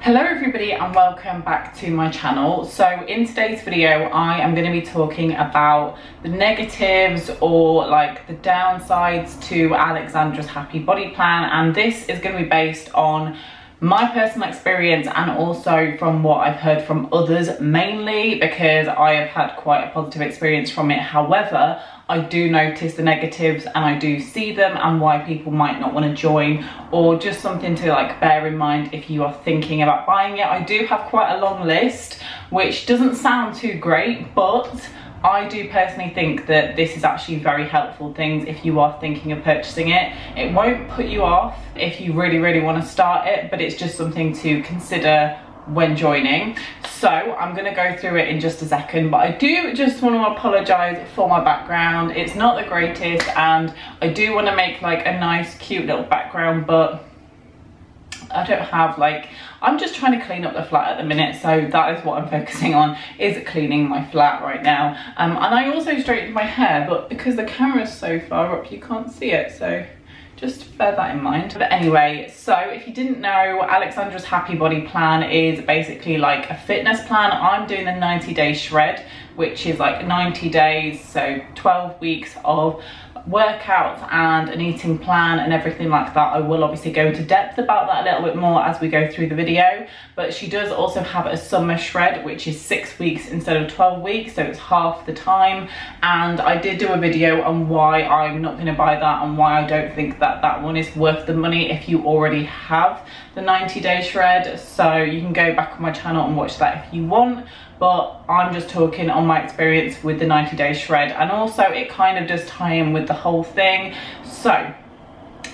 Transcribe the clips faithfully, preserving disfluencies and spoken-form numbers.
Hello everybody and welcome back to my channel. So in today's video I am going to be talking about the negatives or like the downsides to Alexandra's Happy Body Plan, and this is going to be based on my personal experience and also from what I've heard from others, mainly because I have had quite a positive experience from it. However, I do notice the negatives and I do see them and why people might not want to join, or just something to like bear in mind if you are thinking about buying it. I do have quite a long list, which doesn't sound too great, but I do personally think that this is actually very helpful things if you are thinking of purchasing it. It won't put you off if you really, really want to start it, but it's just something to consider when joining. So I'm going to go through it in just a second, but I do just want to apologise for my background. It's not the greatest and I do want to make like a nice, cute little background, but I don't have like, I'm just trying to clean up the flat at the minute, so that is what I'm focusing on, is cleaning my flat right now. Um, and I also straightened my hair, but because the camera's so far up you can't see it, so just bear that in mind. But anyway, so if you didn't know, Alexandra's Happy Body Plan is basically like a fitness plan. I'm doing the ninety day shred, which is like ninety days, so twelve weeks of workouts and an eating plan and everything like that. I will obviously go into depth about that a little bit more as we go through the video, but she does also have a summer shred, which is six weeks instead of twelve weeks, so it's half the time. And I did do a video on why I'm not going to buy that and why I don't think that that one is worth the money if you already have the ninety day shred, so you can go back on my channel and watch that if you want. But I'm just talking on my experience with the ninety day shred, and also it kind of does tie in with the whole thing. So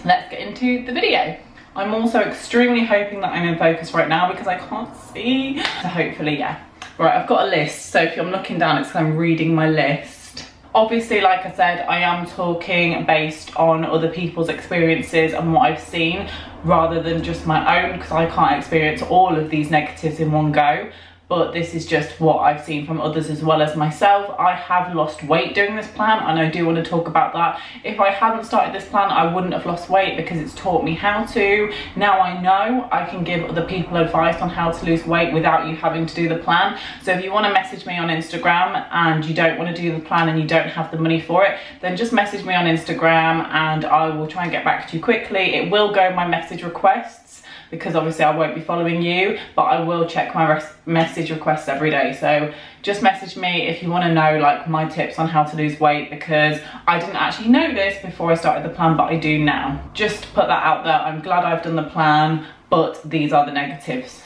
let's get into the video. I'm also extremely hoping that I'm in focus right now because I can't see. So hopefully, yeah. Right, I've got a list, so if I'm looking down it's because I'm reading my list. Obviously, like I said, I am talking based on other people's experiences and what I've seen rather than just my own, because I can't experience all of these negatives in one go. But this is just what I've seen from others as well as myself. I have lost weight during this plan and I do want to talk about that. If I hadn't started this plan, I wouldn't have lost weight because it's taught me how to. Now I know I can give other people advice on how to lose weight without you having to do the plan. So if you want to message me on Instagram and you don't want to do the plan and you don't have the money for it, then just message me on Instagram and I will try and get back to you quickly. It will go in my message requests, because obviously I won't be following you, but I will check my message requests every day. So just message me if you want to know like my tips on how to lose weight, because I didn't actually know this before I started the plan, but I do now. Just to put that out there, I'm glad I've done the plan, but these are the negatives.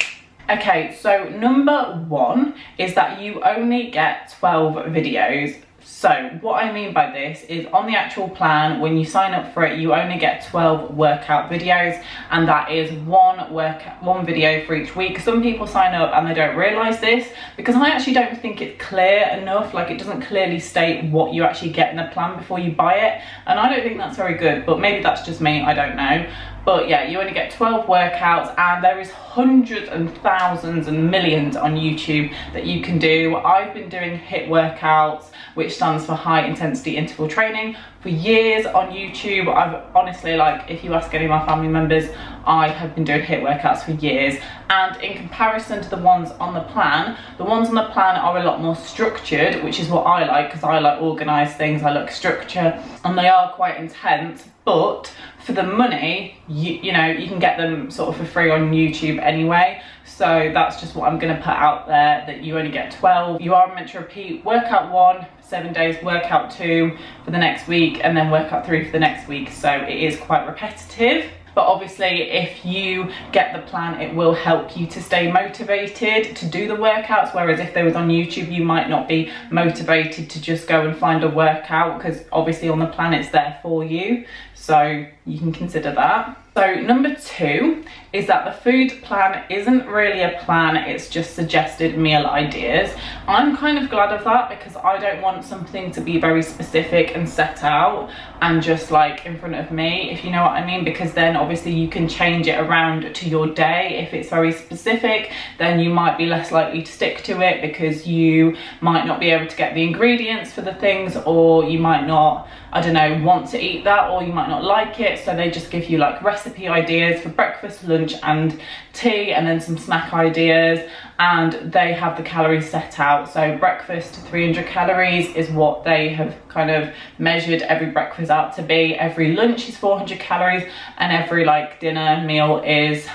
Okay, so number one is that you only get twelve videos. So what I mean by this is on the actual plan, when you sign up for it, you only get twelve workout videos, and that is one workout, one video for each week. Some people sign up and they don't realise this, because I actually don't think it's clear enough, like it doesn't clearly state what you actually get in the plan before you buy it, and I don't think that's very good, but maybe that's just me, I don't know. But yeah, you only get twelve workouts, and there is hundreds and thousands and millions on YouTube that you can do. I've been doing HIIT workouts, which stands for High Intensity Interval Training, for years on YouTube. I've honestly, like, if you ask any of my family members, I have been doing HIIT workouts for years. And in comparison to the ones on the plan, the ones on the plan are a lot more structured, which is what I like, because I like organised things, I like structure, and they are quite intense. But for the money, you, you know, you can get them sort of for free on YouTube anyway. So that's just what I'm going to put out there, that you only get twelve. You are meant to repeat workout one for seven days, workout two for the next week, and then workout three for the next week. So it is quite repetitive. But obviously, if you get the plan, it will help you to stay motivated to do the workouts. Whereas if they was on YouTube, you might not be motivated to just go and find a workout, because obviously on the plan, it's there for you. So you can consider that. So So number two is that the food plan isn't really a plan, it's just suggested meal ideas. I'm kind of glad of that because I don't want something to be very specific and set out and just like in front of me, if you know what I mean, because then obviously you can change it around to your day. If it's very specific, then you might be less likely to stick to it because you might not be able to get the ingredients for the things, or you might not, I don't know, want to eat that, or you might not like it. So they just give you like recipe ideas for breakfast, lunch and tea, and then some snack ideas, and they have the calories set out. So breakfast three hundred calories is what they have kind of measured every breakfast out to be, every lunch is four hundred calories, and every like dinner meal is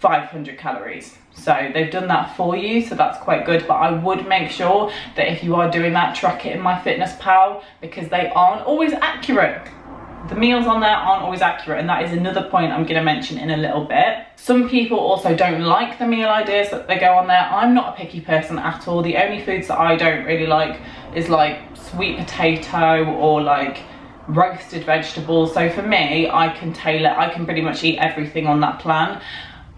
five hundred calories. So they've done that for you, so that's quite good. But I would make sure that if you are doing that, track it in MyFitnessPal, because they aren't always accurate. The meals on there aren't always accurate, and that is another point I'm going to mention in a little bit. Some people also don't like the meal ideas that they go on there. I'm not a picky person at all. The only foods that I don't really like is like sweet potato or like roasted vegetables. So for me, I can tailor, I can pretty much eat everything on that plan,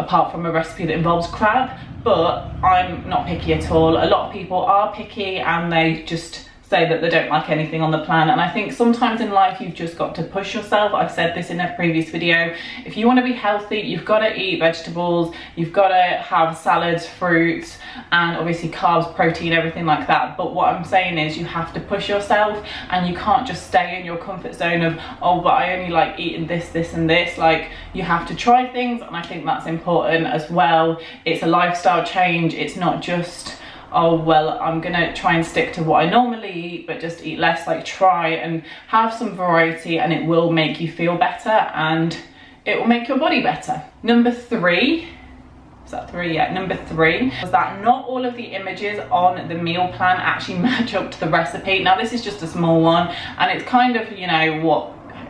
apart from a recipe that involves crab, but I'm not picky at all. A lot of people are picky and they just say that they don't like anything on the plan, and I think sometimes in life you've just got to push yourself. I've said this in a previous video. If you want to be healthy, you've got to eat vegetables, you've got to have salads, fruits, and obviously carbs, protein, everything like that. But what I'm saying is you have to push yourself, and you can't just stay in your comfort zone of, oh, but I only like eating this, this and this. Like, you have to try things, and I think that's important as well. It's a lifestyle change. It's not just, oh well, I'm gonna try and stick to what I normally eat but just eat less. Like, try and have some variety, and it will make you feel better and it will make your body better. Number three, is that three? Yeah, number three was that not all of the images on the meal plan actually match up to the recipe. Now this is just a small one, and it's kind of, you know, what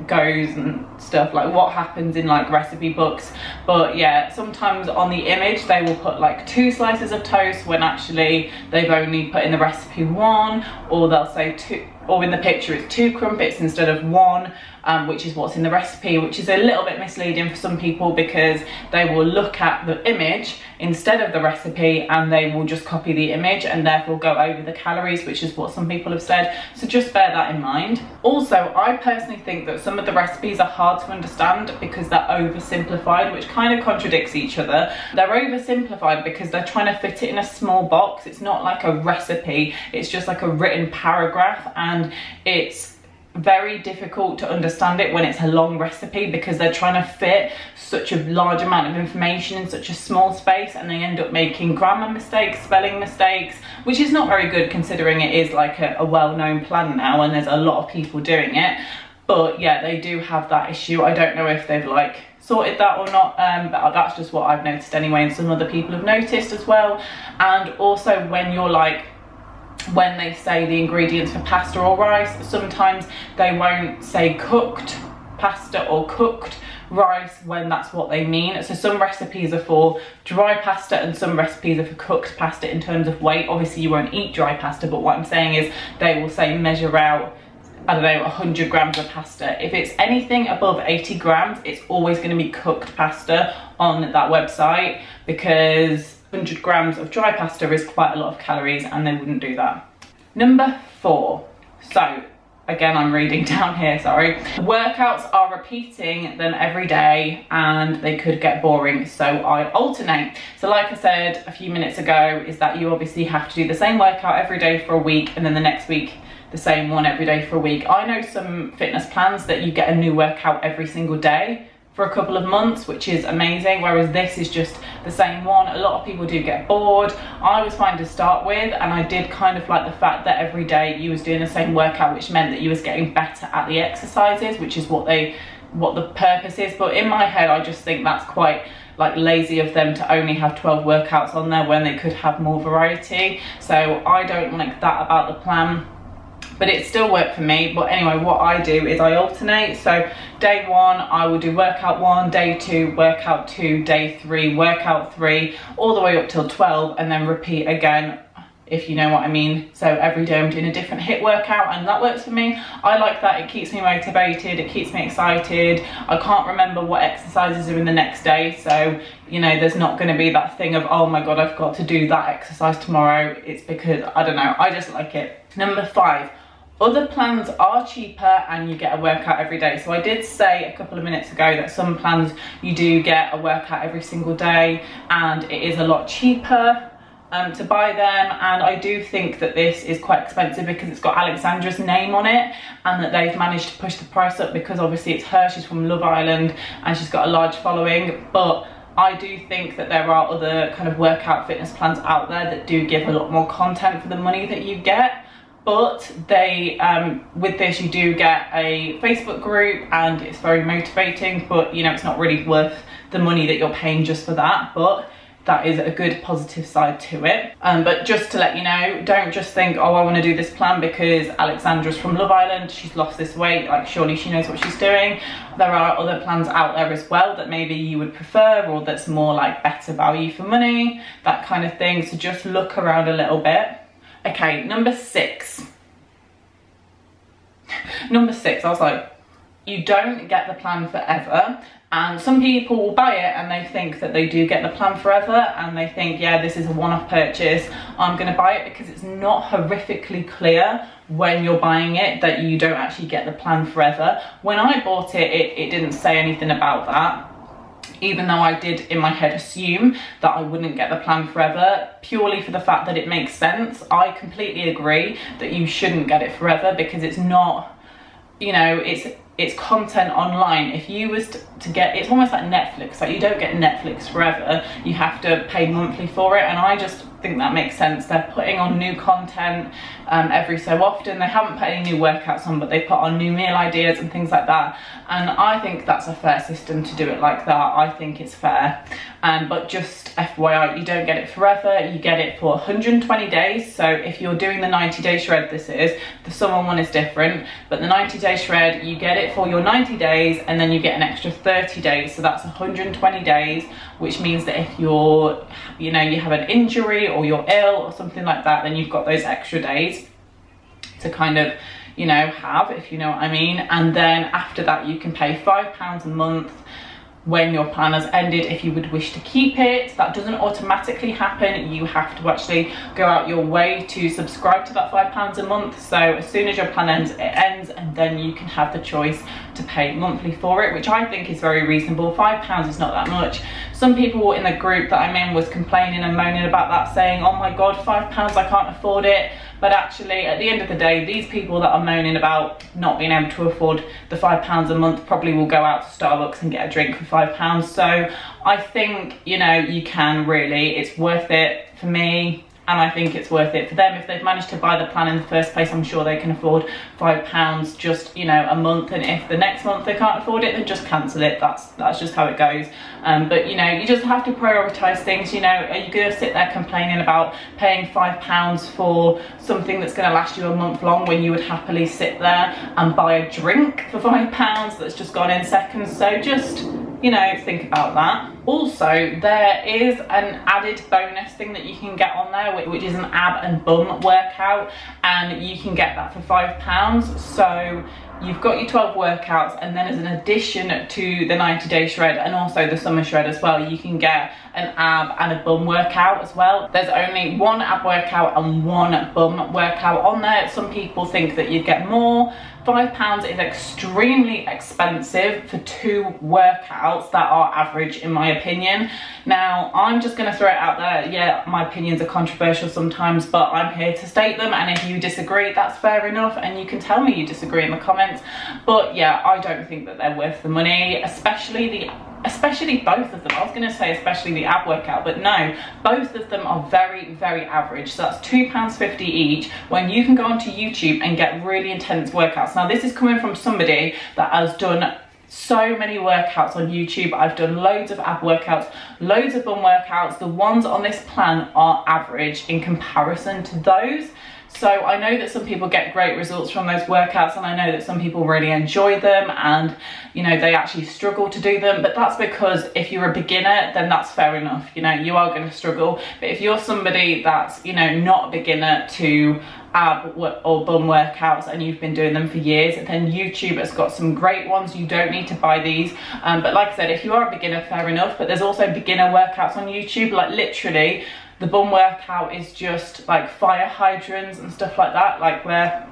goes and stuff, like what happens in like recipe books. But yeah, sometimes on the image they will put like two slices of toast when actually they've only put in the recipe one, or they'll say two, or in the picture it's two crumpets instead of one, um, which is what's in the recipe, which is a little bit misleading for some people because they will look at the image instead of the recipe and they will just copy the image and therefore go over the calories, which is what some people have said. So just bear that in mind. Also, I personally think that some of the recipes are hard to understand because they're oversimplified, which kind of contradicts each other. They're oversimplified because they're trying to fit it in a small box. It's not like a recipe, it's just like a written paragraph, and And it's very difficult to understand it when it's a long recipe because they're trying to fit such a large amount of information in such a small space, and they end up making grammar mistakes, spelling mistakes, which is not very good considering it is like a, a well-known plan now and there's a lot of people doing it. But yeah, they do have that issue. I don't know if they've like sorted that or not, um, but that's just what I've noticed anyway, and some other people have noticed as well. And also when you're like, when they say the ingredients for pasta or rice, sometimes they won't say cooked pasta or cooked rice when that's what they mean. So some recipes are for dry pasta and some recipes are for cooked pasta in terms of weight. Obviously you won't eat dry pasta, but what I'm saying is they will say measure out, I don't know, one hundred grams of pasta. If it's anything above eighty grams, it's always going to be cooked pasta on that website, because one hundred grams of dry pasta is quite a lot of calories and they wouldn't do that. Number four, so again I'm reading down here, sorry. Workouts are repeating them every day and they could get boring, so I alternate. So like I said a few minutes ago, is that you obviously have to do the same workout every day for a week, and then the next week the same one every day for a week. I know some fitness plans that you get a new workout every single day for a couple of months, which is amazing, whereas this is just the same one. A lot of people do get bored. I was fine to start with, and I did kind of like the fact that every day you was doing the same workout, which meant that you was getting better at the exercises, which is what they, what the purpose is. But in my head, I just think that's quite like lazy of them to only have twelve workouts on there when they could have more variety. So I don't like that about the plan, but it still worked for me. But anyway, what I do is I alternate. So day one, I will do workout one, day two, workout two, day three, workout three, all the way up till twelve, and then repeat again if you know what I mean. So every day I'm doing a different HIIT workout, and that works for me. I like that. It keeps me motivated, it keeps me excited. I can't remember what exercises are in the next day, so you know, there's not going to be that thing of, oh my god, I've got to do that exercise tomorrow. It's because, I don't know, I just like it. Number five, other plans are cheaper and you get a workout every day. So I did say a couple of minutes ago that some plans you do get a workout every single day, and it is a lot cheaper um, to buy them. And I do think that this is quite expensive because it's got Alexandra's name on it, and that they've managed to push the price up because obviously it's her, she's from Love Island and she's got a large following. But I do think that there are other kind of workout fitness plans out there that do give a lot more content for the money that you get. But they, um, with this, you do get a Facebook group, and it's very motivating, but you know, it's not really worth the money that you're paying just for that. But that is a good positive side to it. Um, but just to let you know, don't just think, oh, I want to do this plan because Alexandra's from Love Island, she's lost this weight, like surely she knows what she's doing. There are other plans out there as well that maybe you would prefer, or that's more like better value for money, that kind of thing. So just look around a little bit. Okay, number six. Number six, I was like, you don't get the plan forever. And some people will buy it and they think that they do get the plan forever, and they think, yeah, this is a one-off purchase, I'm gonna buy it, because it's not horrifically clear when you're buying it that you don't actually get the plan forever. When I bought it, it, it didn't say anything about that, even though I did in my head assume that I wouldn't get the plan forever, purely for the fact that it makes sense. I completely agree that you shouldn't get it forever, because it's not, you know, it's it's content online. If you was to get, it's almost like Netflix, like you don't get Netflix forever, you have to pay monthly for it. And I just think that makes sense. They're putting on new content um, every so often. They haven't put any new workouts on, but they put on new meal ideas and things like that, and I think that's a fair system to do it like that. I think it's fair. Um, but just F Y I, you don't get it forever, you get it for one hundred twenty days. So if you're doing the ninety day shred, this is, the summer one is different, but the ninety day shred, you get it for your ninety days, and then you get an extra thirty days, so that's one hundred twenty days, which means that if you're, you know, you have an injury or you're ill or something like that, then you've got those extra days to kind of, you know, have, if you know what I mean. And then after that, you can pay five pounds a month when your plan has ended, if you would wish to keep it. That doesn't automatically happen. You have to actually go out your way to subscribe to that five pounds a month. So as soon as your plan ends, it ends, and then you can have the choice to pay monthly for it, which I think is very reasonable. Five pounds is not that much. Some people in the group that I'm in was complaining and moaning about that, saying, oh my god, five pounds, I can't afford it. But actually, at the end of the day, these people that are moaning about not being able to afford the five pounds a month probably will go out to Starbucks and get a drink for five pounds. So I think, you know, you can really, it's worth it for me, and I think it's worth it for them. If they've managed to buy the plan in the first place, I'm sure they can afford five pounds just, you know, a month. And if the next month they can't afford it, then just cancel it. That's that's just how it goes. Um, but you know, you just have to prioritise things. You know, are you gonna sit there complaining about paying five pounds for something that's gonna last you a month long, when you would happily sit there and buy a drink for five pounds that's just gone in seconds? So just, you know, think about that. Also, there is an added bonus thing that you can get on there, which is an ab and bum workout, and you can get that for five pounds. So you've got your twelve workouts, and then as an addition to the ninety day shred and also the summer shred as well, you can get an ab and a bum workout as well. There's only one ab workout and one bum workout on there. Some people think that you'd get more. Five pounds is extremely expensive for two workouts that are average, in my opinion. Now, I'm just gonna throw it out there. Yeah, my opinions are controversial sometimes, but I'm here to state them, and if you disagree, that's fair enough, and you can tell me you disagree in the comments. But yeah, I don't think that they're worth the money, especially the especially both of them. I was going to say especially the ab workout, but no, both of them are very, very average. So that's two pounds fifty each, when you can go onto YouTube and get really intense workouts. Now, this is coming from somebody that has done so many workouts on YouTube. I've done loads of ab workouts, loads of bum workouts. The ones on this plan are average in comparison to those. So I know that some people get great results from those workouts, and I know that some people really enjoy them and, you know, they actually struggle to do them, but that's because if you're a beginner, then that's fair enough. You know, you are going to struggle. But if you're somebody that's, you know, not a beginner to ab or bum workouts and you've been doing them for years, then YouTube has got some great ones. You don't need to buy these, um, but like I said, if you are a beginner, fair enough. But there's also beginner workouts on YouTube, like literally the bum workout is just like fire hydrants and stuff like that, like where,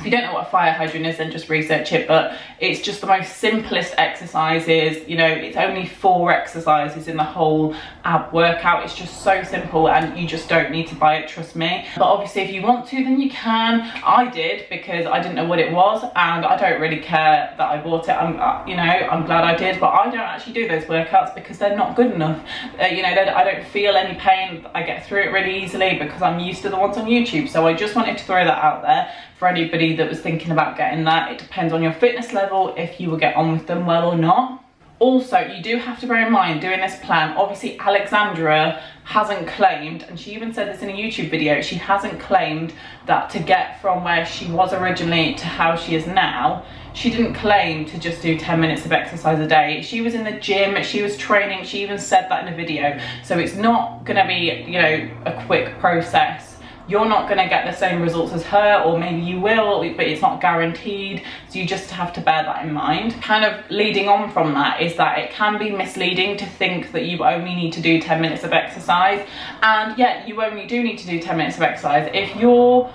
if you don't know what a fire hydrant is, then just research it, but it's just the most simplest exercises. You know, it's only four exercises in the whole ab workout. It's just so simple and you just don't need to buy it, trust me. But obviously if you want to, then you can. I did, because I didn't know what it was and I don't really care that I bought it. I'm, you know, I'm glad I did, but I don't actually do those workouts because they're not good enough. Uh, you know, I don't feel any pain. I get through it really easily because I'm used to the ones on YouTube. So I just wanted to throw that out there for anybody that was thinking about getting that. It depends on your fitness level if you will get on with them well or not. Also, you do have to bear in mind, doing this plan, obviously Alexandra hasn't claimed, and she even said this in a YouTube video, she hasn't claimed that to get from where she was originally to how she is now, she didn't claim to just do ten minutes of exercise a day. She was in the gym, she was training, she even said that in a video. So it's not gonna be, you know, a quick process. You're not going to get the same results as her, or maybe you will, but it's not guaranteed. So you just have to bear that in mind. Kind of leading on from that is that it can be misleading to think that you only need to do ten minutes of exercise. And yet you only do need to do ten minutes of exercise. If you're...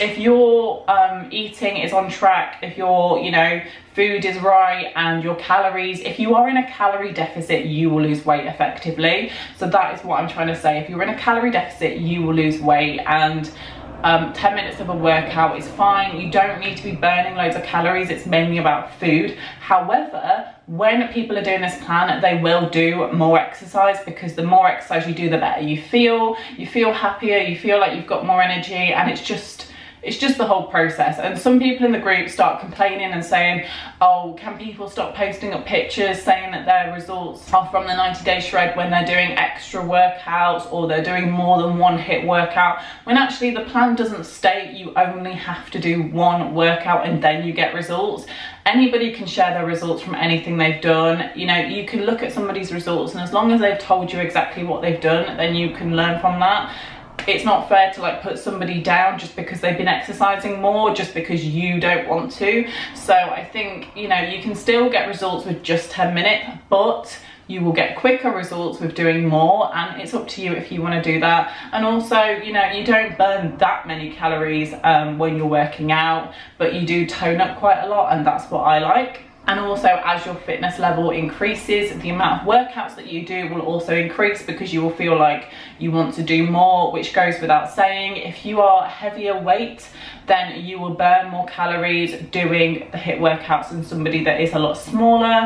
if your um, eating is on track, if your, you know, food is right and your calories, if you are in a calorie deficit, you will lose weight effectively. So that is what I'm trying to say. If you're in a calorie deficit, you will lose weight, and Um, ten minutes of a workout is fine. You don't need to be burning loads of calories. It's mainly about food. However, when people are doing this plan, they will do more exercise, because the more exercise you do, the better you feel. You feel happier, you feel like you've got more energy, and it's just It's just the whole process. And some people in the group start complaining and saying, oh, can people stop posting up pictures saying that their results are from the ninety day shred when they're doing extra workouts, or they're doing more than one HIIT workout, when actually the plan doesn't state you only have to do one workout and then you get results. Anybody can share their results from anything they've done. You know, you can look at somebody's results, and as long as they've told you exactly what they've done, then you can learn from that. It's not fair to like put somebody down just because they've been exercising more, just because you don't want to. So I think, you know, you can still get results with just ten minutes, but you will get quicker results with doing more, and it's up to you if you want to do that. And also, you know, you don't burn that many calories um, when you're working out, but you do tone up quite a lot, and that's what I like. And also, as your fitness level increases, the amount of workouts that you do will also increase, because you will feel like you want to do more, which goes without saying. If you are heavier weight, then you will burn more calories doing the HIIT workouts than somebody that is a lot smaller.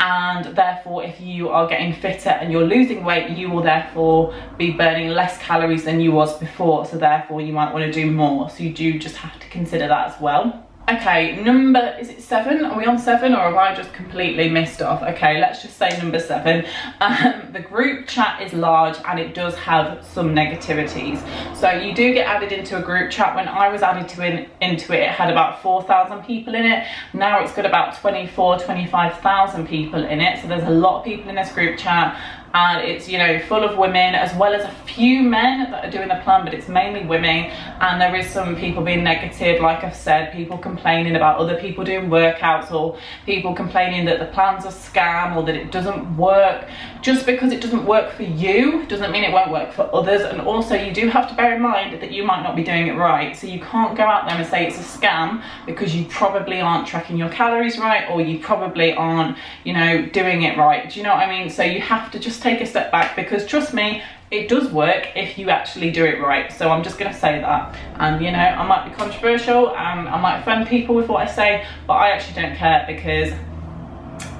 And therefore, if you are getting fitter and you're losing weight, you will therefore be burning less calories than you was before. So therefore, you might want to do more. So you do just have to consider that as well. Okay, number, is it seven? Are we on seven, or have I just completely missed off? Okay, let's just say number seven. Um, the group chat is large and it does have some negativities. So you do get added into a group chat. When I was added to in, into it, it had about four thousand people in it. Now it's got about twenty-four, twenty-five thousand people in it. So there's a lot of people in this group chat. And it's, you know, full of women, as well as a few men that are doing the plan, but it's mainly women. And there is some people being negative, like I've said, people complaining about other people doing workouts, or people complaining that the plan's a scam, or that it doesn't work. Just because it doesn't work for you doesn't mean it won't work for others. And also, you do have to bear in mind that you might not be doing it right. So you can't go out there and say it's a scam, because you probably aren't tracking your calories right, or you probably aren't, you know, doing it right. Do you know what I mean? So you have to just take a step back, because trust me, it does work if you actually do it right. So I'm just gonna say that, and you know, I might be controversial and I might offend people with what I say, but I actually don't care, because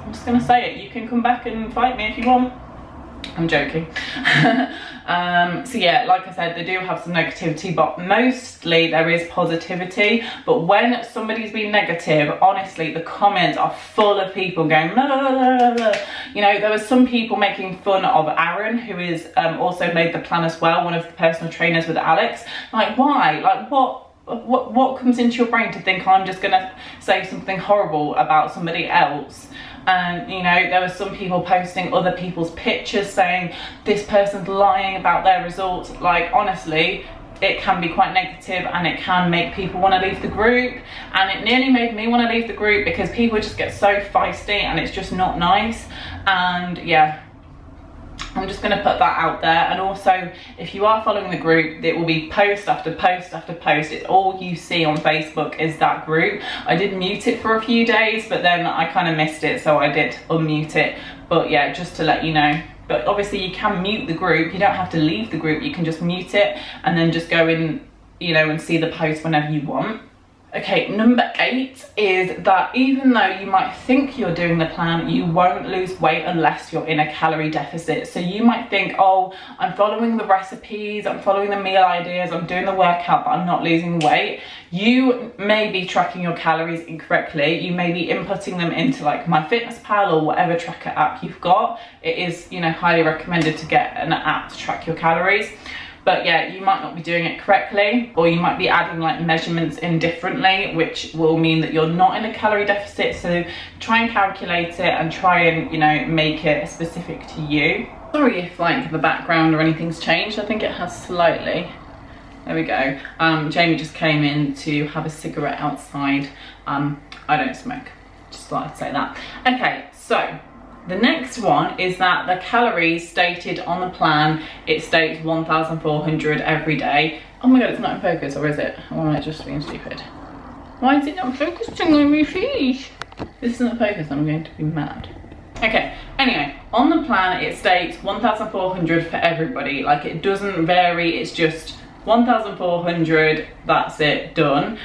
I'm just gonna say it. You can come back and fight me if you want. I'm joking. Um, so yeah, like I said, they do have some negativity, but mostly there is positivity. But when somebody's been negative, honestly, the comments are full of people going, la, la, la, la. You know, there were some people making fun of Aaron, who is um, also made the plan as well, one of the personal trainers with Alex. Like, why? Like, what? What, what comes into your brain to think I'm just gonna say something horrible about somebody else? And you know, there were some people posting other people's pictures saying this person's lying about their results. Like, honestly, it can be quite negative, and it can make people want to leave the group, and it nearly made me want to leave the group because people just get so feisty and it's just not nice. And yeah, I'm just going to put that out there. And also, if you are following the group, it will be post after post after post. It's all you see on Facebook is that group. I did mute it for a few days, but then I kind of missed it, so I did unmute it. But yeah, just to let you know. But obviously you can mute the group. You don't have to leave the group. You can just mute it and then just go in, you know, and see the post whenever you want. Okay, number eight is that even though you might think you're doing the plan, you won't lose weight unless you're in a calorie deficit. So you might think, oh, I'm following the recipes, I'm following the meal ideas, I'm doing the workout, but I'm not losing weight. You may be tracking your calories incorrectly. You may be inputting them into like MyFitnessPal or whatever tracker app you've got. It is, you know, highly recommended to get an app to track your calories. But yeah, you might not be doing it correctly, or you might be adding like measurements in differently, which will mean that you're not in a calorie deficit. So try and calculate it and try and, you know, make it specific to you. Sorry if like the background or anything's changed. I think it has slightly. There we go. Um, Jamie just came in to have a cigarette outside. Um, I don't smoke. Just thought I'd say that. Okay, so the next one is that the calories stated on the plan, it states one thousand four hundred every day. Oh my god, it's not in focus, or is it? Or am I just being stupid? Why is it not focusing on me feet? This isn't focused, I'm going to be mad. Okay, anyway, on the plan it states one thousand four hundred for everybody. Like, it doesn't vary, it's just one thousand four hundred, that's it, done.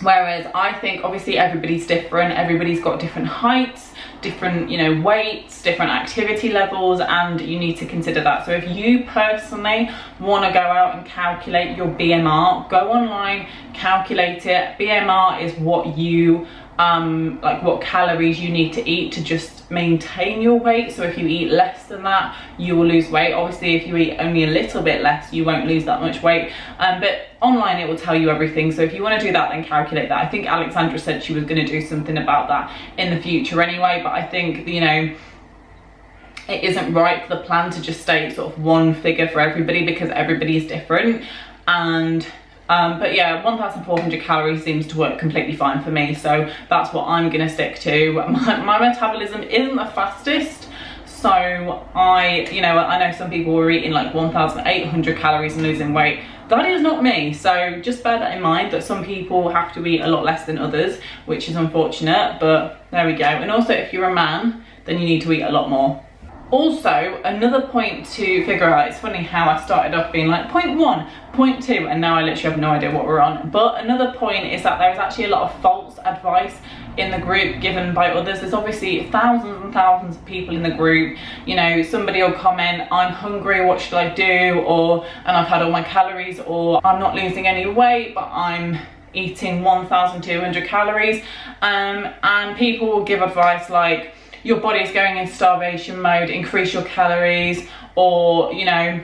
Whereas I think obviously everybody's different, everybody's got different heights, different, you know, weights, different activity levels, and you need to consider that. So if you personally want to go out and calculate your B M R, go online, calculate it. B M R is what you um like what calories you need to eat to just maintain your weight. So if you eat less than that, you will lose weight. Obviously if you eat only a little bit less, you won't lose that much weight, um but online it will tell you everything. So if you want to do that, then calculate that. I think Alexandra said she was going to do something about that in the future anyway, but I think, you know, it isn't right for the plan to just state sort of one figure for everybody, because everybody is different. And Um, but yeah, one thousand four hundred calories seems to work completely fine for me, so that's what I'm gonna stick to. My, my metabolism isn't the fastest, so I, you know, I know some people were eating like one thousand eight hundred calories and losing weight. That is not me, so just bear that in mind, that some people have to eat a lot less than others, which is unfortunate, but there we go. And also, if you're a man, then you need to eat a lot more. Also, another point to figure out, it's funny how I started off being like point one, point two, and now I literally have no idea what we're on. But another point is that there's actually a lot of false advice in the group given by others. There's obviously thousands and thousands of people in the group. You know, somebody will comment, I'm hungry, what should I do? Or, and I've had all my calories, or I'm not losing any weight, but I'm eating one thousand two hundred calories. Um, and people will give advice like, your body's going into starvation mode, increase your calories, or, you know,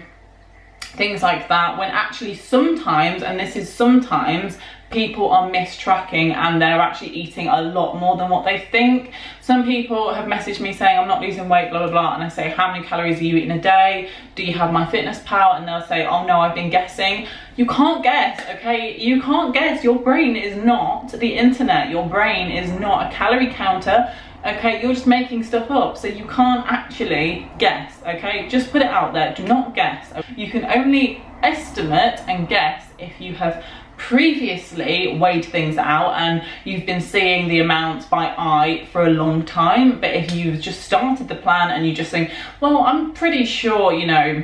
things like that, when actually sometimes, and this is sometimes, people are mistracking and they're actually eating a lot more than what they think. Some people have messaged me saying, I'm not losing weight, blah, blah, blah, and I say, how many calories are you eating a day? Do you have MyFitnessPal? And they'll say, oh no, I've been guessing. You can't guess, okay? You can't guess. Your brain is not the internet. Your brain is not a calorie counter. Okay, you're just making stuff up, so you can't actually guess, okay? Just put it out there, do not guess. You can only estimate and guess if you have previously weighed things out and you've been seeing the amounts by eye for a long time. But if you've just started the plan and you just think, well, I'm pretty sure, you know,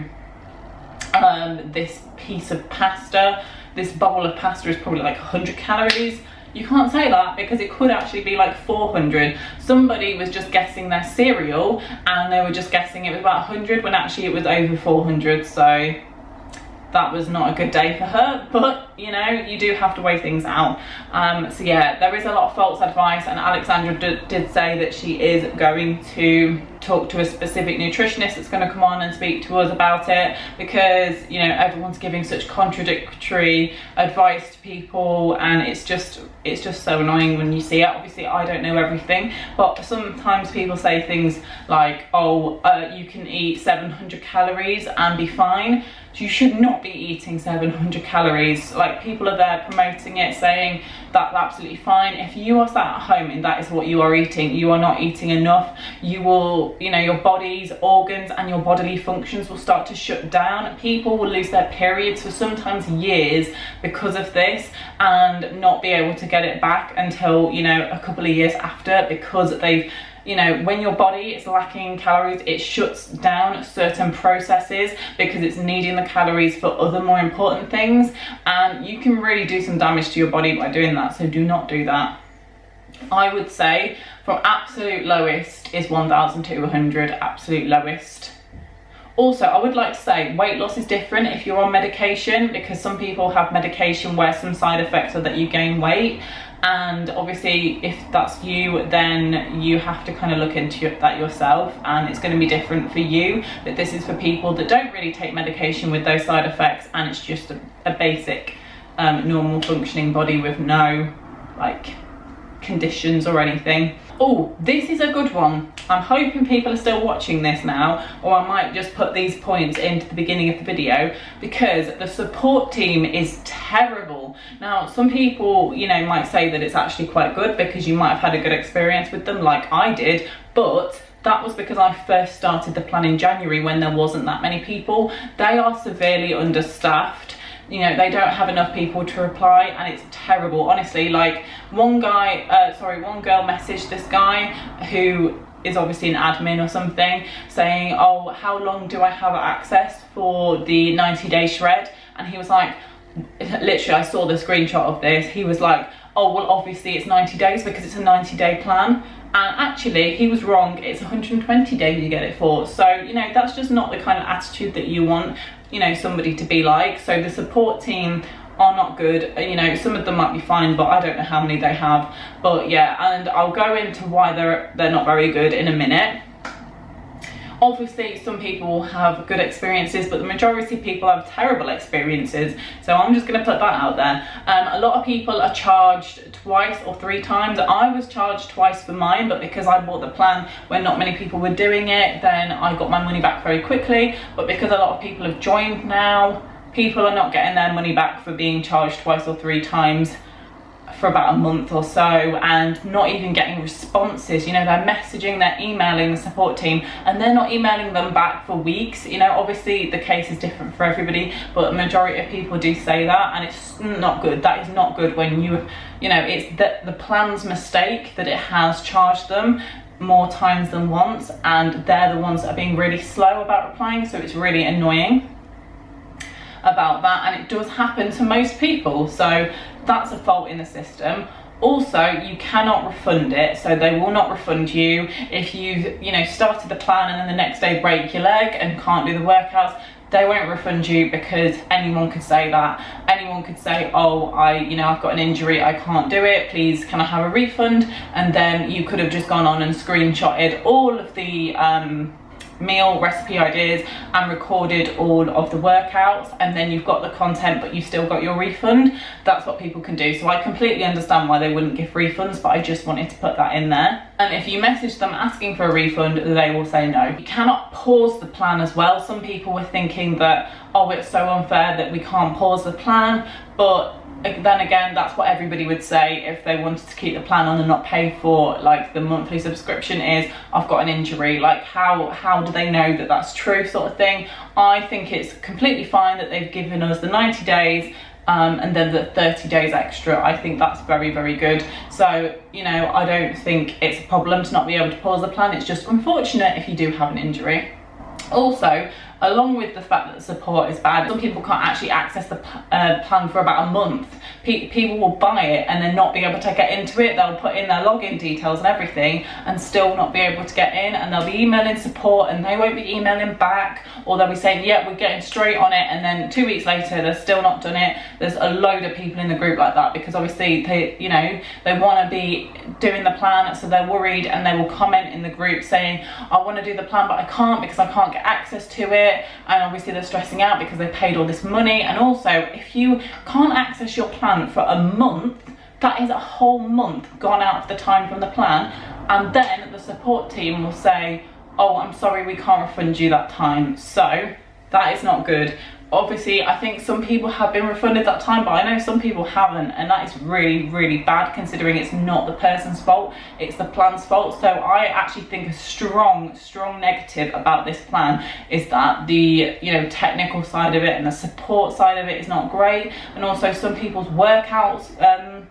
um, this piece of pasta, this bowl of pasta is probably like one hundred calories. You can't say that, because it could actually be like four hundred. Somebody was just guessing their cereal and they were just guessing it was about one hundred when actually it was over four hundred. So that was not a good day for her, but you know, you do have to weigh things out. Um, so yeah, there is a lot of false advice, and Alexandra did, did say that she is going to talk to a specific nutritionist that's going to come on and speak to us about it, because you know, everyone's giving such contradictory advice to people, and it's just it's just so annoying when you see it. Obviously I don't know everything, but sometimes people say things like, oh, uh, you can eat seven hundred calories and be fine. You should not be eating seven hundred calories. Like, people are there promoting it, saying that's absolutely fine. If you are sat at home and that is what you are eating, you are not eating enough. You will, you know, your body's organs and your bodily functions will start to shut down. People will lose their periods for sometimes years because of this, and not be able to get it back until, you know, a couple of years after, because they've, you know, when your body is lacking calories, it shuts down certain processes because it's needing the calories for other more important things, and you can really do some damage to your body by doing that, so do not do that. I would say from absolute lowest is one thousand two hundred, absolute lowest. Also, I would like to say weight loss is different if you're on medication, because some people have medication where some side effects are that you gain weight, and obviously if that's you, then you have to kind of look into that yourself, and it's going to be different for you. But this is for people that don't really take medication with those side effects, and it's just a, a basic um, normal functioning body with no like conditions or anything. Oh, this is a good one. I'm hoping people are still watching this now, or I might just put these points into the beginning of the video, because the support team is terrible. Now, some people, you know, might say that it's actually quite good because you might have had a good experience with them like I did, but that was because I first started the plan in January when there wasn't that many people. They are severely understaffed. You know, they don't have enough people to reply, and it's terrible, honestly. Like, one guy, uh, sorry, one girl messaged this guy who is obviously an admin or something, saying, oh, how long do I have access for the ninety day shred? And he was like, literally, I saw the screenshot of this. He was like, oh, well, obviously it's ninety days because it's a ninety day plan. And actually, he was wrong. It's one hundred twenty days you get it for. So, you know, that's just not the kind of attitude that you want, you know, somebody to be like. So the support team are not good. You know, some of them might be fine, but I don't know how many they have. But yeah, and I'll go into why they're they're not very good in a minute. Obviously, some people have good experiences, but the majority of people have terrible experiences. So I'm just going to put that out there. Um, a lot of people are charged twice or three times. I was charged twice for mine, but because I bought the plan when not many people were doing it, then I got my money back very quickly. But because a lot of people have joined now, people are not getting their money back for being charged twice or three times for about a month or so, and not even getting responses. You know, they're messaging, they're emailing the support team, and they're not emailing them back for weeks. You know, obviously the case is different for everybody, but the majority of people do say that, and it's not good. That is not good when you, you know, it's the, the plan's mistake that it has charged them more times than once, and they're the ones that are being really slow about replying, so it's really annoying about that, and it does happen to most people, so that's a fault in the system. Also, you cannot refund it, so they will not refund you if you've, you know, started the plan and then the next day break your leg and can't do the workouts. They won't refund you, because anyone could say that. Anyone could say, oh, I, you know, I've got an injury, I can't do it, please can I have a refund? And then you could have just gone on and screenshotted all of the um meal recipe ideas and recorded all of the workouts, and then you've got the content, but you've still got your refund. That's what people can do, so I completely understand why they wouldn't give refunds, but I just wanted to put that in there. And if you message them asking for a refund, they will say no. You cannot pause the plan as well. Some people were thinking that, oh, it's so unfair that we can't pause the plan, but then again, that's what everybody would say if they wanted to keep the plan on and not pay for like the monthly subscription is, I've got an injury. Like, how how do they know that that's true, sort of thing. I think it's completely fine that they've given us the ninety days um, and then the thirty days extra. I think that's very, very good. So, you know, I don't think it's a problem to not be able to pause the plan. It's just unfortunate if you do have an injury. Also, along with the fact that support is bad. Some people can't actually access the uh, plan for about a month. Pe people will buy it and then not be able to get into it. They'll put in their login details and everything and still not be able to get in, and they'll be emailing support and they won't be emailing back, or they'll be saying, yeah, we're getting straight on it, and then two weeks later they're still not done it. There's a load of people in the group like that, because obviously they, you know, they want to be doing the plan, so they're worried, and they will comment in the group saying, I want to do the plan but I can't because I can't get access to it, and obviously they're stressing out because they paid all this money. And also, if you can't access your plan for a month, that is a whole month gone out of the time from the plan, and then the support team will say, oh, I'm sorry, we can't refund you that time. So that is not good. Obviously, I think some people have been refunded that time, but I know some people haven't, and that is really, really bad, considering it's not the person's fault, it's the plan's fault. So I actually think a strong, strong negative about this plan is that the, you know, technical side of it and the support side of it is not great, and also some people's workouts um,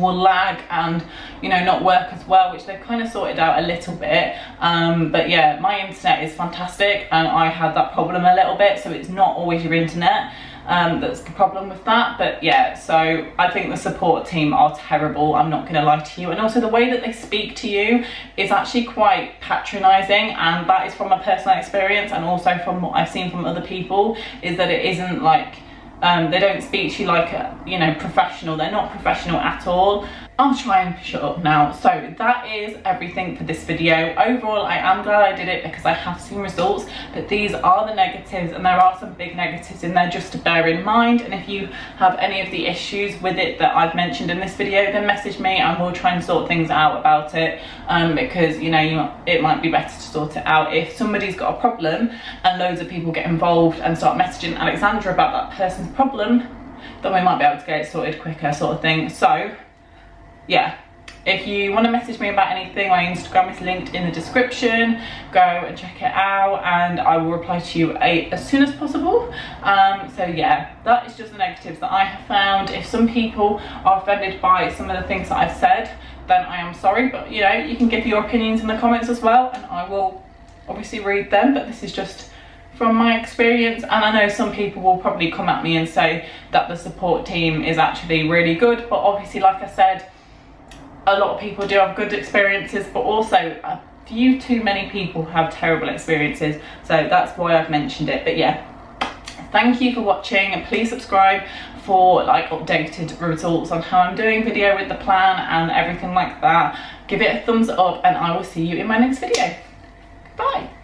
will lag and, you know, not work as well, which they've kind of sorted out a little bit, um but yeah, my internet is fantastic and I had that problem a little bit, so it's not always your internet um that's the problem with that. But yeah, so I think the support team are terrible, I'm not gonna lie to you, and also the way that they speak to you is actually quite patronizing, and that is from my personal experience, and also from what I've seen from other people, is that it isn't like Um, they don't speak to you like a, you know, professional. They're not professional at all. I'll try and shut up now. So that is everything for this video. Overall, I am glad I did it because I have seen results, but these are the negatives, and there are some big negatives in there just to bear in mind. And if you have any of the issues with it that I've mentioned in this video, then message me and we'll try and sort things out about it, um, because, you know, you, it might be better to sort it out. If somebody's got a problem and loads of people get involved and start messaging Alexandra about that person's problem, then we might be able to get it sorted quicker, sort of thing. So yeah, if you want to message me about anything, my Instagram is linked in the description. Go and check it out, and I will reply to you as soon as possible. Um, so yeah, that is just the negatives that I have found. If some people are offended by some of the things that I've said, then I am sorry, but you know, you can give your opinions in the comments as well, and I will obviously read them, but this is just from my experience. And I know some people will probably come at me and say that the support team is actually really good, but obviously, like I said, a lot of people do have good experiences, but also a few too many people have terrible experiences, so that's why I've mentioned it. But yeah, thank you for watching, and please subscribe for like updated results on how I'm doing video with the plan and everything like that. Give it a thumbs up, and I will see you in my next video. Bye.